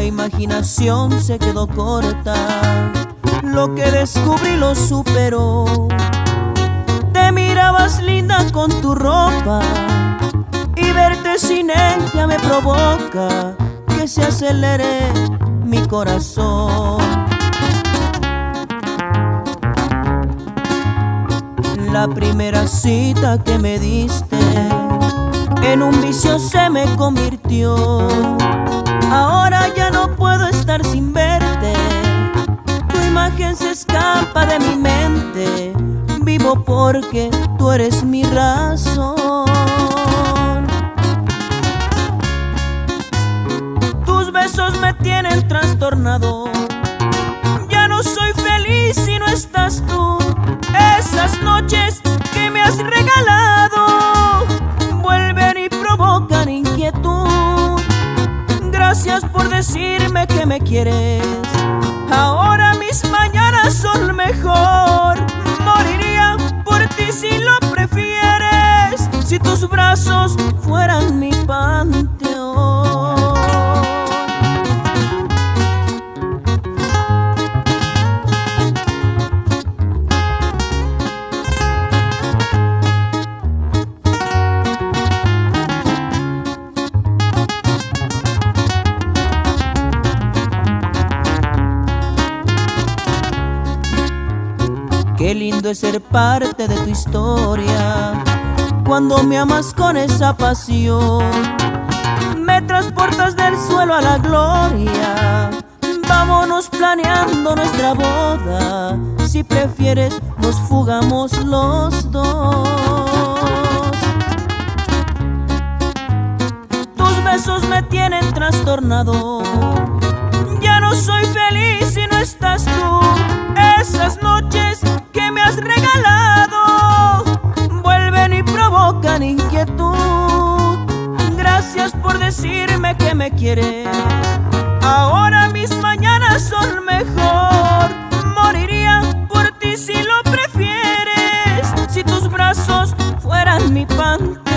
la imaginación se quedó corta. Lo que descubrí lo superó. Te mirabas linda con tu ropa y verte sin ella me provoca que se acelere mi corazón. La primera cita que me diste en un vicio se me convirtió. Ahora ya no puedo estar sin verte. Tu imagen se escapa de mi mente. Vivo porque tú eres mi razón. Tus besos me tienen trastornado. Ya no soy feliz si no estás tú. Esas noches que me has regalado vuelven y provocan inquietud. Gracias por decirme que me quieres. Ahora mis mañanas son mejor. Moriría por ti si lo prefieres. Si tus brazos fueran mi panteón. Qué lindo es ser parte de tu historia. Cuando me amas con esa pasión, me transportas del suelo a la gloria. Vámonos planeando nuestra boda. Si prefieres, nos fugamos los dos. Tus besos me tienen trastornado. Ya no soy feliz si no estás tú. Esas noches que me has regalado vuelven y provocan inquietud. Gracias por decirme que me quieres. Ahora mis mañanas son mejor. Moriría por ti si lo prefieres. Si tus brazos fueran mi pan.